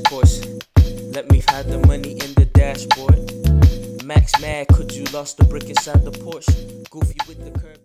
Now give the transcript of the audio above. crash course. Let me hide the money in the dashboard. Max mad, could you lost the brick inside the Porsche? Goofy with the curb.